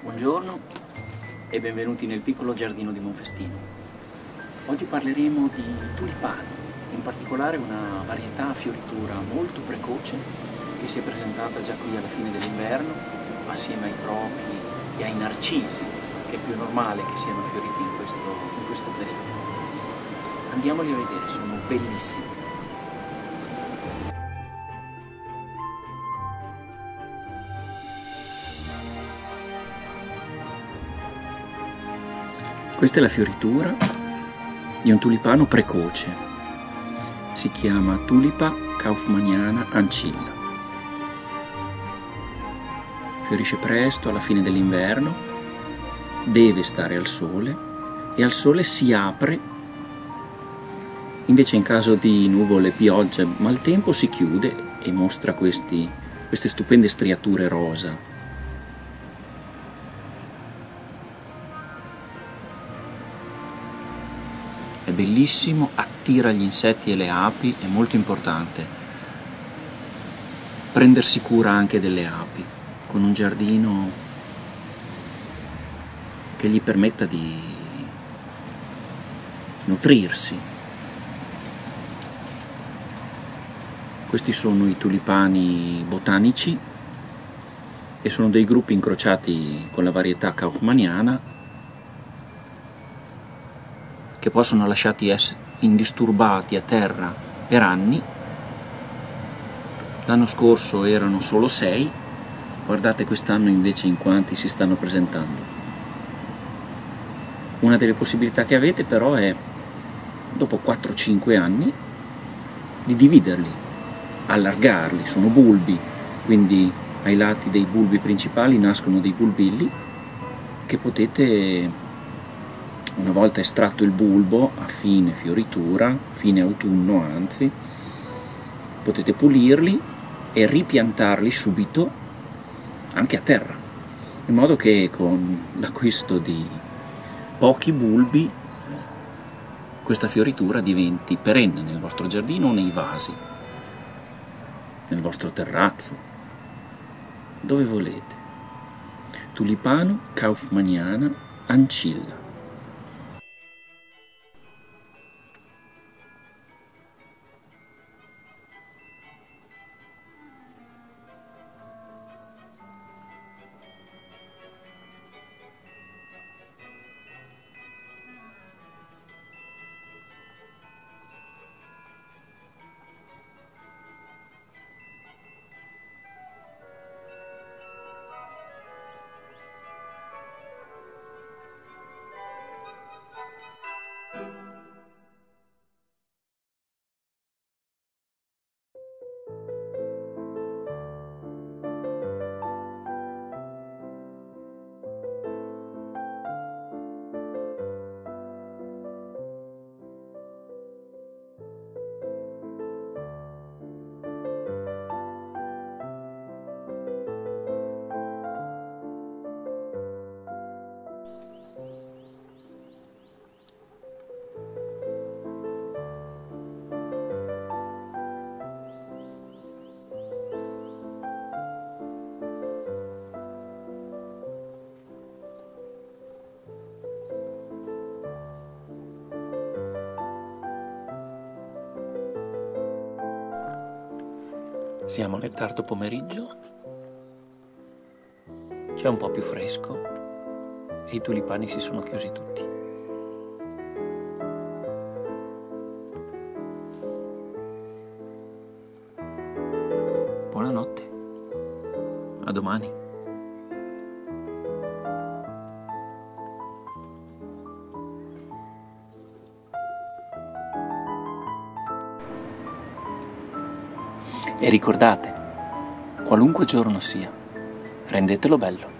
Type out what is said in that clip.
Buongiorno e benvenuti nel piccolo giardino di Monfestino. Oggi parleremo di tulipano, in particolare una varietà a fioritura molto precoce che si è presentata già qui alla fine dell'inverno assieme ai crochi e ai narcisi, che è più normale che siano fioriti in questo periodo. Andiamoli a vedere, sono bellissimi. Questa è la fioritura di un tulipano precoce, si chiama Tulipa Kaufmanniana Ancilla. Fiorisce presto, alla fine dell'inverno, deve stare al sole e al sole si apre, invece in caso di nuvole, pioggia, maltempo si chiude e mostra queste stupende striature rosa. È bellissimo, attira gli insetti e le api, è molto importante prendersi cura anche delle api, con un giardino che gli permetta di nutrirsi. Questi sono i tulipani botanici e sono dei gruppi incrociati con la varietà kaufmanniana, che poi sono lasciati indisturbati a terra per anni. L'anno scorso erano solo 6, guardate quest'anno invece in quanti si stanno presentando. Una delle possibilità che avete però è, dopo 4-5 anni, di dividerli, allargarli, sono bulbi, quindi ai lati dei bulbi principali nascono dei bulbilli che potete, una volta estratto il bulbo, a fine fioritura, fine autunno anzi, potete pulirli e ripiantarli subito anche a terra, in modo che con l'acquisto di pochi bulbi questa fioritura diventi perenne nel vostro giardino o nei vasi, nel vostro terrazzo, dove volete. Tulipano Kaufmanniana Ancilla. Siamo nel tardo pomeriggio, c'è un po' più fresco e i tulipani si sono chiusi tutti. Buonanotte, a domani. E ricordate, qualunque giorno sia, rendetelo bello.